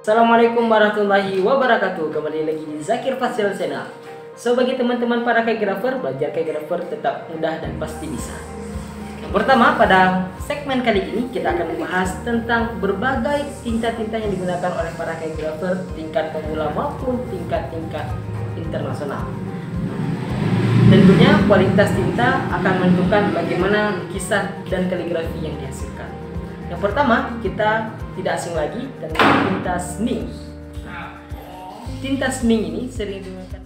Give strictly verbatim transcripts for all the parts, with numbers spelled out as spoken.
Assalamualaikum warahmatullahi wabarakatuh. Kembali lagi di Zakirfasir Channel. So, bagi teman-teman para kaligrafer, belajar kaligrafer tetap mudah dan pasti bisa. Yang pertama, pada segmen kali ini kita akan membahas tentang berbagai tinta-tinta yang digunakan oleh para kaligrafer tingkat pemula maupun tingkat-tingkat internasional. Tentunya kualitas tinta akan menentukan bagaimana lukisan dan kaligrafi yang dihasilkan. Yang pertama, kita tidak asing lagi tentang tinta sning. Tinta sning ini sering digunakan.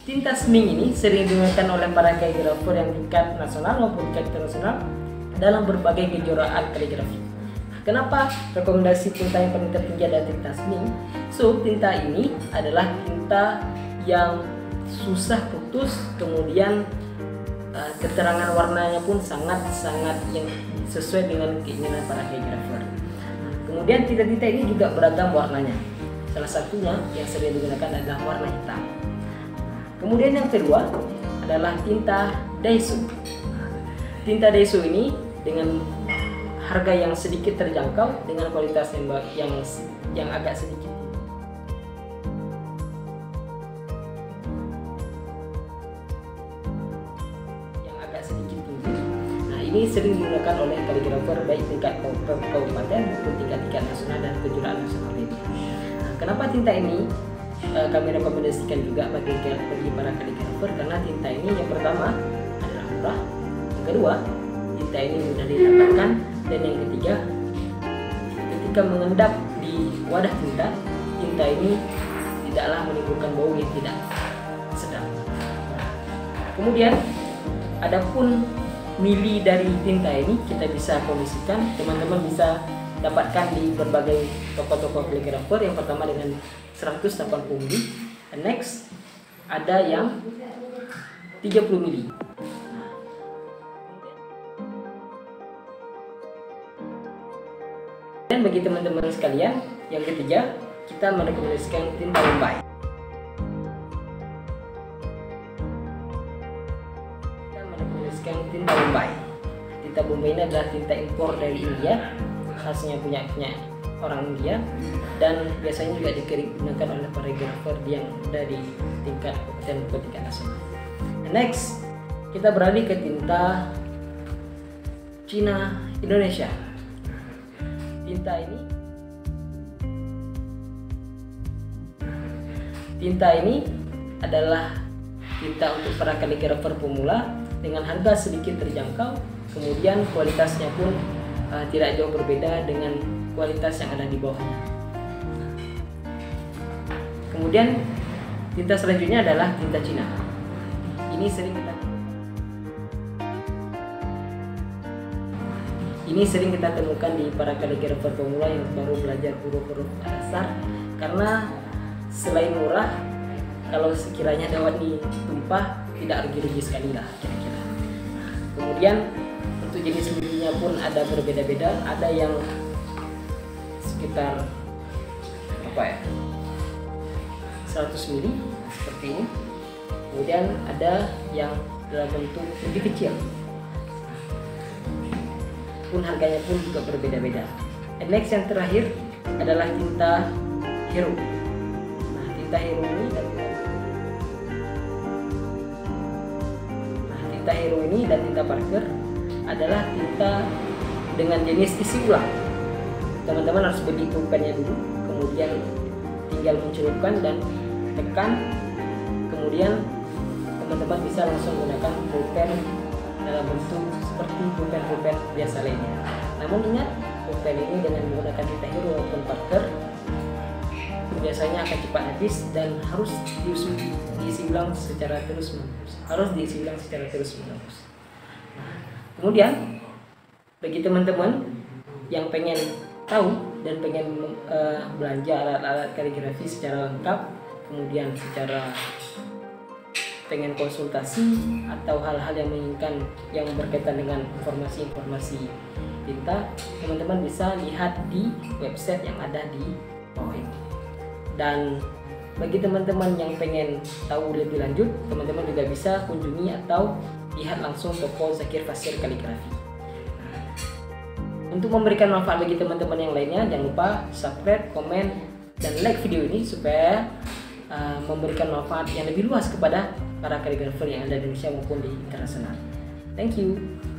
Tinta sning ini sering digunakan oleh para kaligrafer yang tingkat nasional maupun tingkat internasional dalam berbagai kejuaraan kaligrafi. Kenapa rekomendasi tinta yang paling tertinggi adalah tinta sning? So, tinta ini adalah tinta yang susah putus, kemudian uh, keterangan warnanya pun sangat-sangat yang sesuai dengan keinginan para kaligrafer. Kemudian tinta-tinta ini juga beragam warnanya. Salah satunya yang sering digunakan adalah warna hitam. Kemudian yang kedua adalah tinta Daiso. Tinta Daiso ini dengan harga yang sedikit terjangkau dengan kualitas yang yang, yang agak sedikit. Yang agak sedikit tinggi. Nah, ini sering digunakan oleh kaligrafer baik tingkat kabupaten maupun tingkat-tingkat nasional dan kejuaraan nasional lainnya. Nah, kenapa tinta ini kami rekomendasikan juga bagi, bagi para kaligrafer? Karena tinta ini yang pertama adalah murah, yang kedua tinta ini mudah didapatkan, dan yang ketiga ketika mengendap di wadah tinta, tinta ini tidaklah menimbulkan bau yang tidak sedap. Kemudian adapun mili dari tinta ini kita bisa kondisikan, teman-teman bisa dapatkan di berbagai toko-toko kaligrafer. Yang pertama dengan seratus delapan puluh mili, next ada yang tiga puluh mili. Dan bagi teman-teman sekalian, yang ketiga kita merekomendasikan tinta Bombay. Kita merekomendasikan tinta Bombay. Tinta Bombay ini adalah tinta impor dari India, khasnya punya punya orang India, dan biasanya juga digunakan oleh para kaligrafer yang dari tingkat dan tingkat nasional. Next, kita beralih ke tinta Cina Indonesia. Tinta ini tinta ini adalah tinta untuk para kaligrafer pemula dengan harga sedikit terjangkau, kemudian kualitasnya pun Uh, tidak jauh berbeda dengan kualitas yang ada di bawahnya. Kemudian tinta selanjutnya adalah tinta Cina. Ini sering kita ini sering kita temukan di para kaligrafer pemula yang baru belajar huruf-huruf dasar, karena selain murah, kalau sekiranya dapat ditumpah tidak rugi-rugi sekali lah kira-kira. Kemudian untuk jenis milinya pun ada berbeda-beda, ada yang sekitar apa ya, seratus mili seperti ini, kemudian ada yang dalam bentuk lebih kecil, pun harganya pun juga berbeda-beda. And next, yang terakhir adalah tinta Hero. Nah, tinta Hero ini dan nah, tinta Hero ini dan tinta Parker adalah tinta dengan jenis isi ulang. Teman-teman harus beli pulpennya dulu, kemudian tinggal mencelupkan dan tekan, kemudian teman-teman bisa langsung gunakan pulpen dalam bentuk seperti pulpen-pulpen biasa lainnya. Namun ingat, pulpen ini dengan menggunakan tinta Hero maupun Parker biasanya akan cepat habis dan harus diisi, diisi ulang secara terus menerus. Harus diisi ulang secara terus menerus. Kemudian bagi teman-teman yang pengen tahu dan pengen uh, belanja alat-alat kaligrafi secara lengkap, kemudian secara pengen konsultasi atau hal-hal yang menginginkan yang berkaitan dengan informasi-informasi tinta, teman-teman bisa lihat di website yang ada di bawah ini. Dan Bagi teman-teman yang pengen tahu lebih lanjut, teman-teman juga bisa kunjungi atau lihat langsung toko Zakir Fasir Kaligrafi. Untuk memberikan manfaat bagi teman-teman yang lainnya, jangan lupa subscribe, komen, dan like video ini supaya uh, memberikan manfaat yang lebih luas kepada para kaligrafer yang ada di Indonesia maupun di internasional. Thank you.